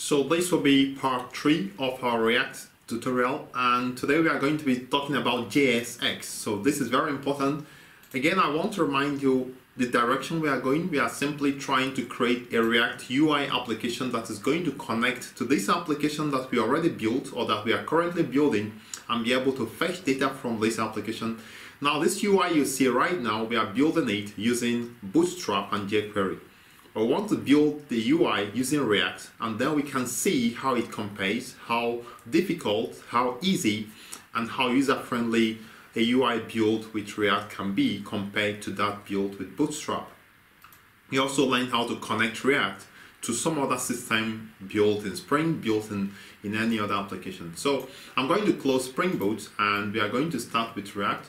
So this will be part 3 of our React tutorial, and today we are going to be talking about JSX. So this is very important. Again, I want to remind you the direction we are going. We are simply trying to create a React UI application that is going to connect to this application that we already built or that we are currently building and be able to fetch data from this application. Now this UI you see right now, we are building it using Bootstrap and jQuery. I want to build the UI using React, and then we can see how it compares, how difficult, how easy, and how user-friendly a UI build with React can be compared to that build with Bootstrap. We also learned how to connect React to some other system built in Spring, built in any other application. So I'm going to close Spring Boot, and we are going to start with React.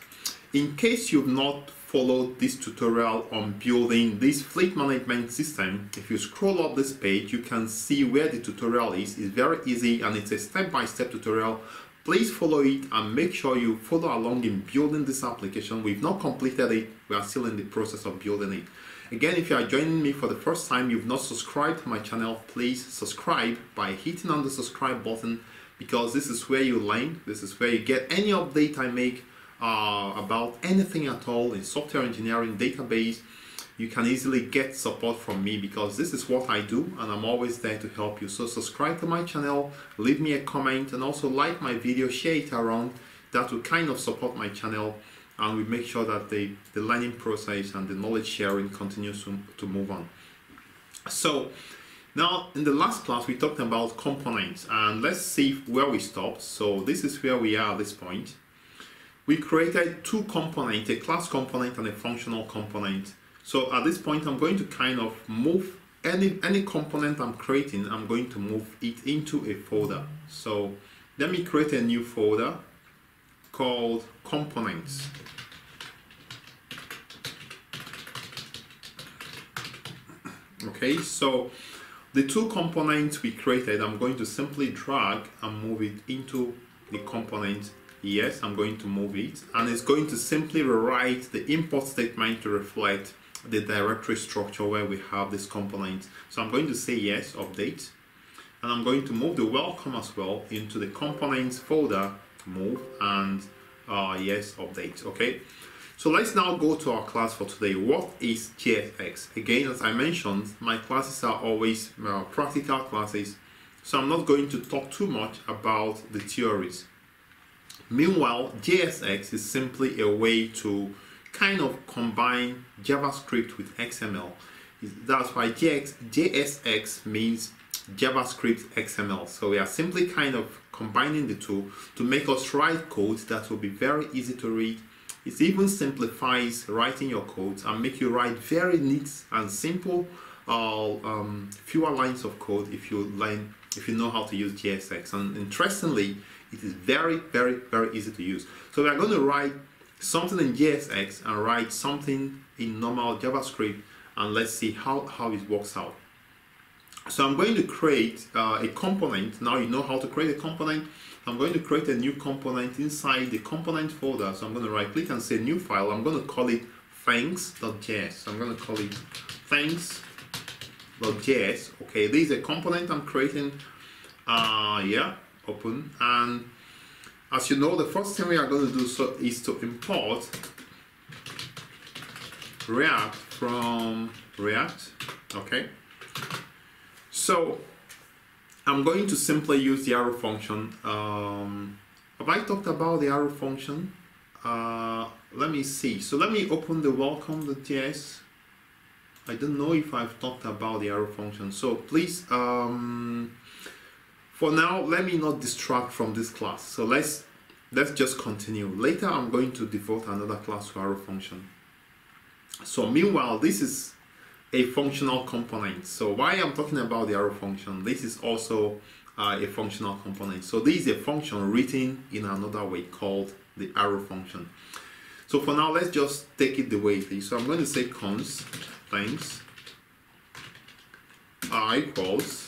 In case you've not followed this tutorial on building this fleet management system, if you scroll up this page, you can see where the tutorial is. It's very easy and it's a step-by-step tutorial. Please follow it and make sure you follow along in building this application. We've not completed it. We are still in the process of building it. Again, if you are joining me for the first time, you've not subscribed to my channel, please subscribe by hitting on the subscribe button, because this is where you learn. This is where you get any update I make about anything at all in software engineering, database. You can easily get support from me because this is what I do and I'm always there to help you. So subscribe to my channel, leave me a comment, and also like my video, share it around. That will kind of support my channel, and we make sure that the learning process and the knowledge sharing continues to move on. So now in the last class we talked about components, and let's see where we stopped. So this is where we are at this point. We created two components, a class component and a functional component. So at this point, I'm going to kind of move any component I'm creating, I'm going to move it into a folder. So let me create a new folder called components. Okay, so the two components we created, I'm going to simply drag and move it into the component. Yes, I'm going to move it, and it's going to simply rewrite the import statement to reflect the directory structure where we have this component. So I'm going to say yes, update, and I'm going to move the welcome as well into the components folder, move, and yes, update. Okay, so let's now go to our class for today. What is JSX? Again, as I mentioned, my classes are always practical classes, so I'm not going to talk too much about the theories. Meanwhile, JSX is simply a way to kind of combine JavaScript with XML. That's why JSX means JavaScript XML. So we are simply kind of combining the two to make us write code that will be very easy to read. It even simplifies writing your code and make you write very neat and simple, fewer lines of code if you know how to use JSX. And interestingly, it is very easy to use. So we are going to write something in JSX and write something in normal JavaScript, and let's see how it works out. So I'm going to create a component. Now you know how to create a component. I'm going to create a new component inside the component folder. So I'm going to right click and say new file. I'm going to call it thanks.js. So I'm going to call it thanks.js. Okay, this is a component I'm creating. Yeah. Open, and as you know, the first thing we are going to do so is to import React from React. Okay, so I'm going to simply use the arrow function. Have I talked about the arrow function? Let me see. So let me open the welcome.js. I don't know if I've talked about the arrow function, so please for now, let me not distract from this class. So let's just continue. Later, I'm going to devote another class to arrow function. So meanwhile, this is a functional component. So why I'm talking about the arrow function? This is also a functional component. So this is a function written in another way called the arrow function. So for now, let's just take it the way it is. So I'm going to say const times equals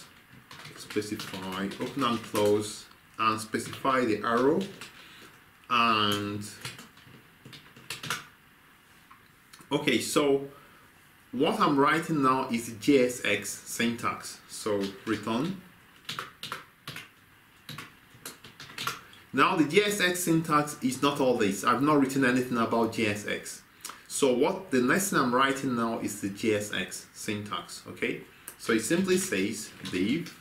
specify, open and close, and specify the arrow, and okay, so what I'm writing now is the JSX syntax. So return Now the JSX syntax is not all this. I've not written anything about JSX. So what the next thing I'm writing now is the JSX syntax, okay? So it simply says div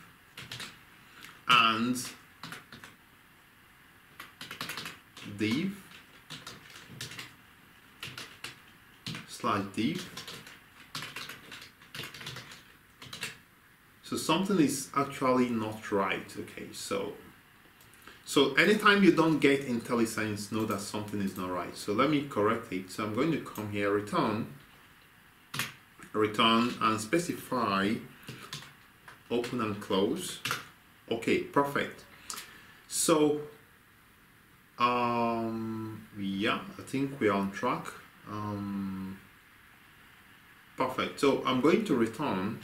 and div slash div. So something is actually not right, okay? So anytime you don't get IntelliSense, know that something is not right. So let me correct it. So I'm going to come here, return and specify open and close. Okay, perfect. So yeah, I think we are on track. Perfect. So I'm going to return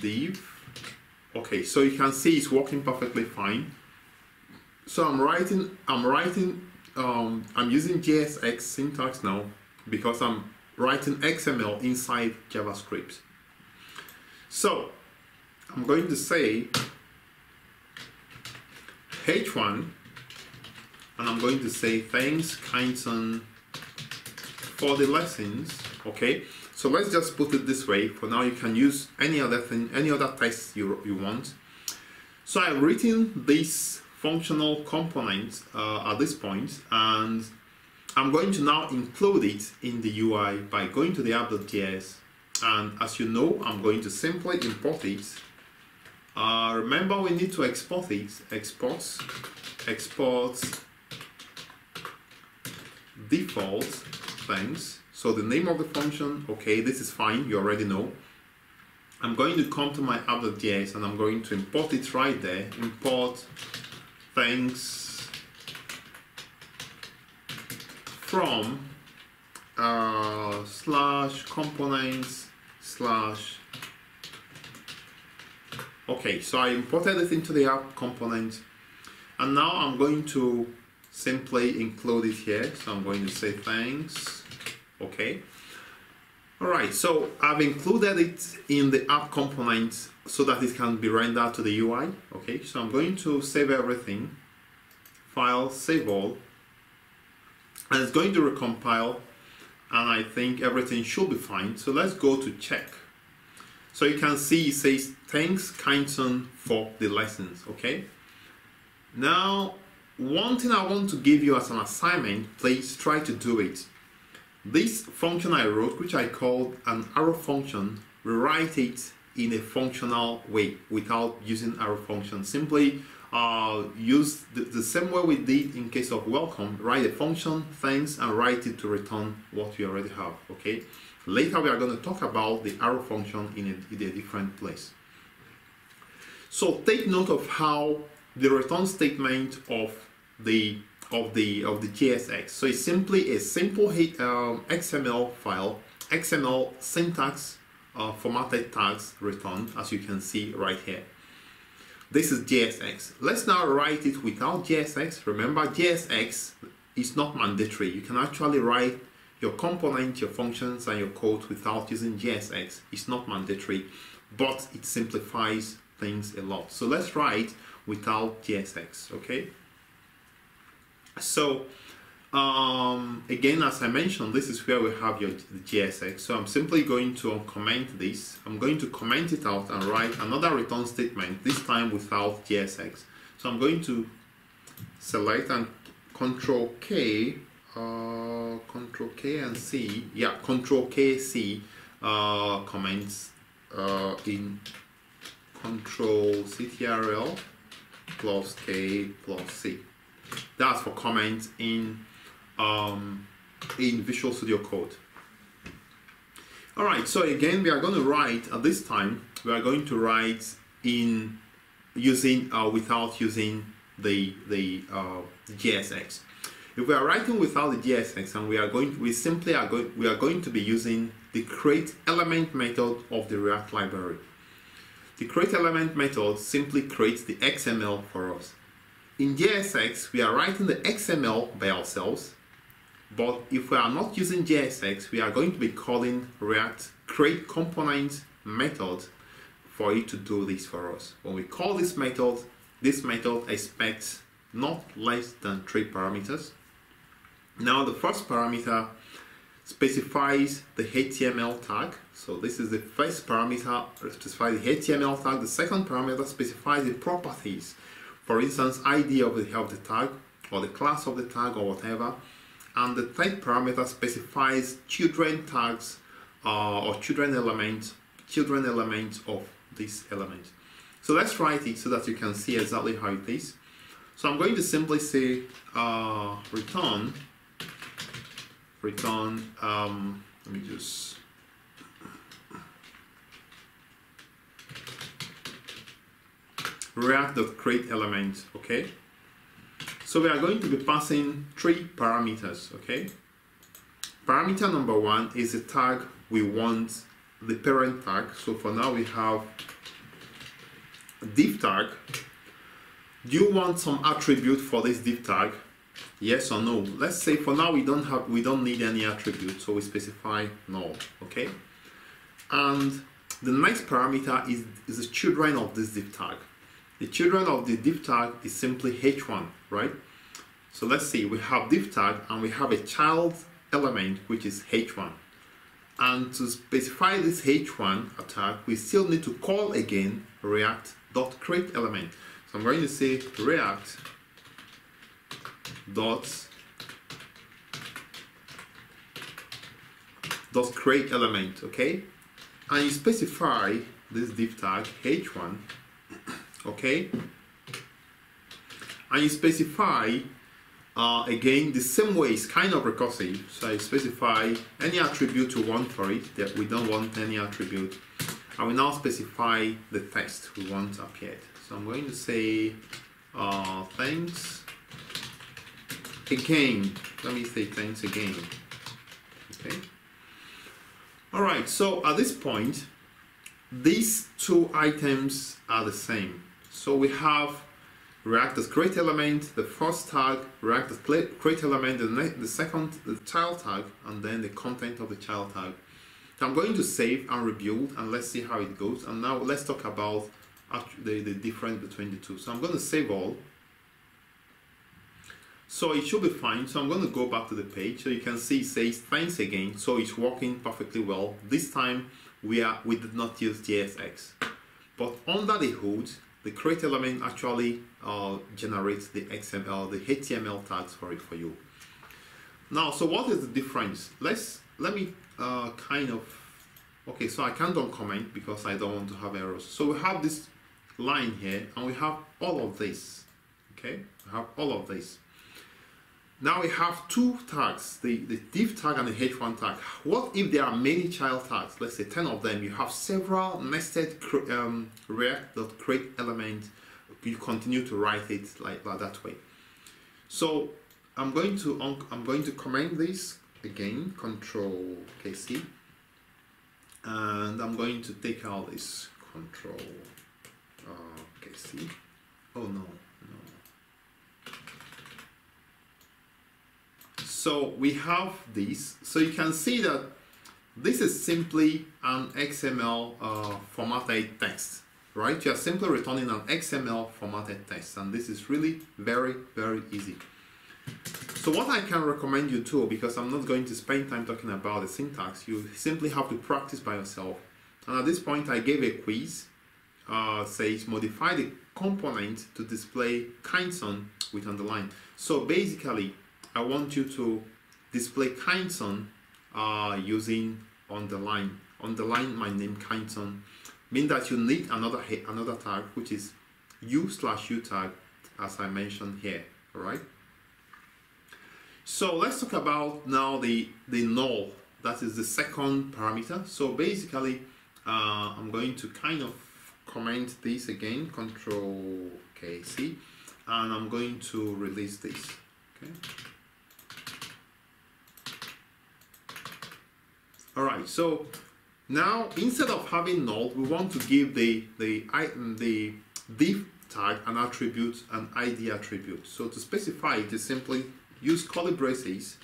div. Okay, so you can see it's working perfectly fine. So I'm using JSX syntax now because I'm writing XML inside JavaScript. So I'm going to say h1, and I'm going to say thanks Kindson for the lessons. Okay, so let's just put it this way. For now, you can use any other thing, any other text you want. So I've written this functional component at this point, and I'm going to now include it in the UI by going to the app.js, and as you know, I'm going to simply import it. Remember, we need to export it. Export default things. So the name of the function, okay, this is fine, you already know. I'm going to come to my app.js and I'm going to import it right there. Import thanks from slash components slash. Okay, so I imported it into the app component, and now I'm going to simply include it here. So I'm going to say thanks. Okay, all right, so I've included it in the app component so that it can be rendered to the UI. Okay, so I'm going to save everything, file, save all, and it's going to recompile, and I think everything should be fine. So let's go to check. So you can see it says thanks Kindson for the lessons. Okay, now one thing I want to give you as an assignment, please try to do it. This function I wrote, which I called an arrow function, rewrite it in a functional way without using arrow function. Simply use the same way we did in case of welcome. Write a function, thanks, and write it to return what we already have, okay? Later we are going to talk about the arrow function in a different place. So take note of how the return statement of the JSX. So it's simply a simple XML file, XML syntax formatted tags return, as you can see right here. This is JSX. Let's now write it without JSX. Remember, JSX is not mandatory. You can actually write your component, your functions, and your code without using JSX. It's not mandatory, but it simplifies things a lot. So let's write without JSX, okay? So again, as I mentioned, this is where we have the JSX. So I'm simply going to comment this. I'm going to comment it out and write another return statement, this time without JSX. So I'm going to select and Control K and C. Yeah, Control K C comments in Control CTRL plus K plus C. That's for comments in Visual Studio Code. All right, so again, we are going to write at this time. We are going to write in using without using the JSX. If we are writing without the JSX, and we are going to be using the createElement method of the React library. The createElement method simply creates the XML for us. In JSX, we are writing the XML by ourselves, but if we are not using JSX, we are going to be calling React create component method for it to do this for us. When we call this method expects not less than 3 parameters. Now the first parameter specifies the HTML tag. So this is the first parameter, specifies the HTML tag. The second parameter specifies the properties. For instance, ID of the tag, or the class of the tag, or whatever. And the third parameter specifies children tags or children elements of this element. So let's write it so that you can see exactly how it is. So I'm going to simply say return. Let me just React.createElement. Okay. So we are going to be passing 3 parameters. Okay. Parameter number 1 is the tag we want, the parent tag. So for now we have div tag. Do you want some attribute for this div tag? Yes or no? Let's say for now we don't need any attribute, so we specify no. Okay. And the next parameter is the children of this div tag. The children of the div tag is simply h1, right? So let's see, we have div tag and we have a child element which is h1. And to specify this h1 attack, we still need to call again React.createElement. So I'm going to say React.createElement, okay? And you specify this div tag h1, okay? And you specify again the same way, it's kind of recursive, so I specify any attribute you want for it. That we don't want any attribute. I will now specify the text we want appeared. So I'm going to say thanks again. Let me say thanks again. Okay. All right. So at this point, these 2 items are the same. So we have React.createElement, the first tag, React.createElement, the second, the child tag, and then the content of the child tag. So I'm going to save and rebuild, and let's see how it goes. And now let's talk about the difference between the 2. So I'm going to save all. So it should be fine. So I'm going to go back to the page. So you can see it says thanks again. So it's working perfectly well. This time we did not use JSX. But under the hood, the createElement actually generates the XML, the HTML tags for you. Now, so what is the difference? Okay, so I can't uncomment because I don't want to have errors. So we have this line here, and we have all of this. Okay, we have all of this. Now we have 2 tags, the div tag and the h1 tag. What if there are many child tags? Let's say 10 of them. You have several nested React.createElement. You continue to write it like that way. So I'm going to comment this again, Control KC, and I'm going to take out this Control KC. Oh no. So we have this. So you can see that this is simply an XML formatted text, right? You are simply returning an XML formatted text, and this is really very, very easy. So what I can recommend you to, because I'm not going to spend time talking about the syntax, you simply have to practice by yourself. And at this point I gave a quiz, says modify the component to display Kindson with underline. So basically I want you to display Kindson using underline. Underline my name Kindson. Mean that you need another tag, which is u/u tag, as I mentioned here. All right. So let's talk about now the null. That is the second parameter. So basically, I'm going to kind of comment this again. Control KC, and I'm going to release this. Okay. Alright, so now instead of having null, we want to give the div tag an attribute, an ID attribute. So to specify it, you simply use curly braces,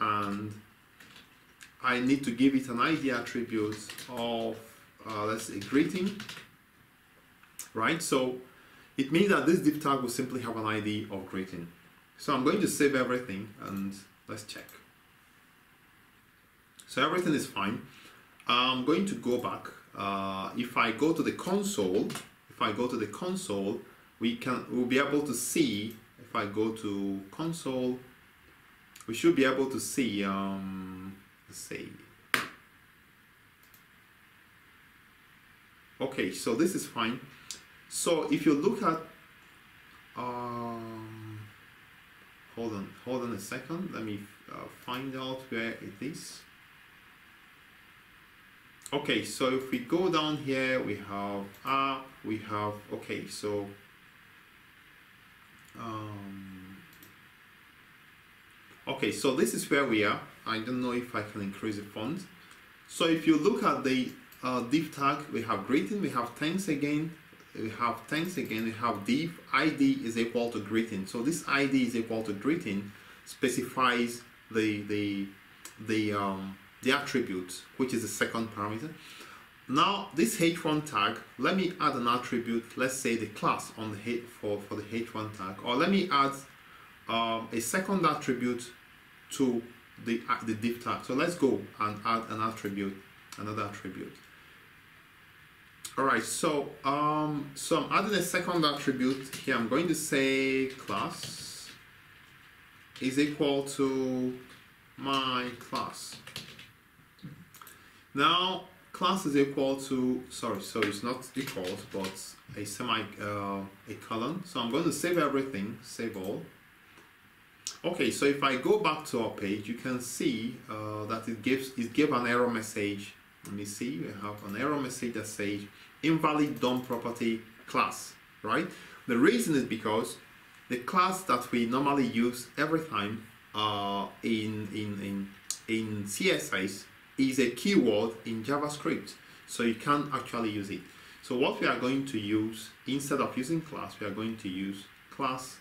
and I need to give it an ID attribute of, let's say, greeting, right? So It means that this div tag will simply have an ID of greeting. So I'm going to save everything and let's check. So everything is fine. I'm going to go back. If I go to the console, we'll be able to see. If I go to console, we should be able to see. Let's see. Okay, so this is fine. So if you look at, hold on a second. Let me find out where it is. Okay, so if we go down here, we have R, we have, okay, so okay, so this is where we are. I don't know if I can increase the font. So if you look at the div tag, we have greeting, we have thanks again, we have div, ID is equal to greeting. So this ID is equal to greeting specifies the attribute, which is the second parameter. Now this h1 tag, let me add an attribute, let's say the class on the for the h1 tag, or let me add a second attribute to the div tag. So let's go and add an attribute, another attribute. All right, so so I'm adding a second attribute here. I'm going to say class is equal to my class. Now class is equal to, sorry, so it's not equals but a colon. So I'm going to save everything, save all. Okay, so if I go back to our page, you can see that it gave an error message. Let me see, we have an error message that says invalid DOM property class, right? The reason is because the class that we normally use every time in CSS is a keyword in JavaScript, so you can't actually use it. So what we are going to use, instead of using class, we are going to use className.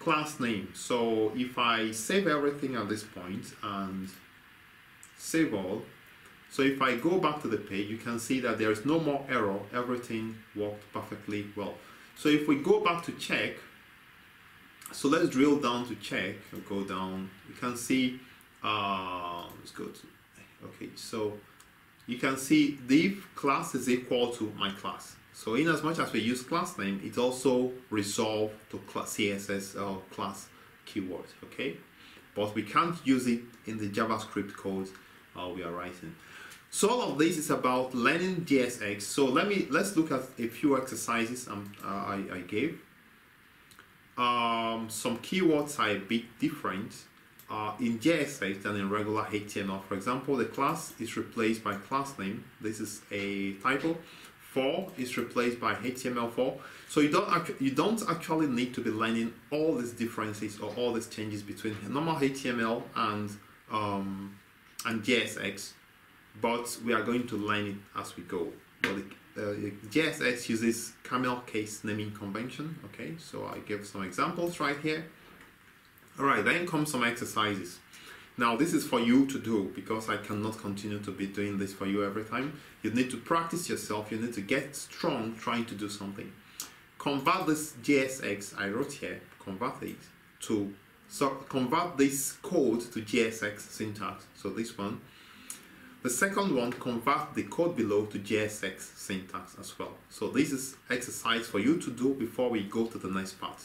ClassName. So if I save everything at this point and save all, so if I go back to the page, you can see that there is no more error, everything worked perfectly well. So if we go back to check, so let's drill down to check, go down, you can see, let's go to, okay, so you can see div class is equal to my class. So in as much as we use class name, it also resolves to class CSS or class keyword, okay? But we can't use it in the JavaScript code we are writing. So all of this is about learning JSX. So let's look at a few exercises I gave. Some keywords are a bit different in JSX than in regular HTML. For example, the class is replaced by class name. This is a typo. For is replaced by HTML4. So you don't actually need to be learning all these differences or all these changes between normal HTML and JSX, but we are going to learn it as we go. Well, JSX uses camel case naming convention. Okay, so I give some examples right here. All right, then come some exercises. Now this is for you to do because I cannot continue to be doing this for you every time. You need to practice yourself, you need to get strong trying to do something. Convert this JSX I wrote here, convert this code to JSX syntax. So this one. The second one, convert the code below to JSX syntax as well. So this is exercise for you to do before we go to the next part.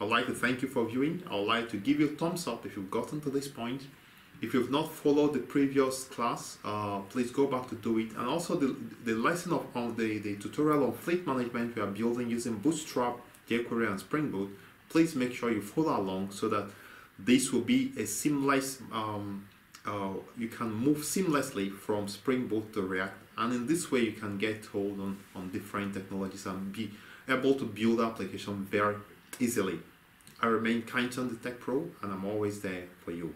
I'd like to thank you for viewing. I'd like to give you a thumbs up if you've gotten to this point. If you've not followed the previous class, please go back to do it. And also the lesson on the tutorial on fleet management we are building using Bootstrap, jQuery and Spring Boot, please make sure you follow along so that this will be a seamless, you can move seamlessly from Spring Boot to React. And in this way you can get hold on different technologies and be able to build application very easily. I remain Kindson, the Tech Pro, and I'm always there for you.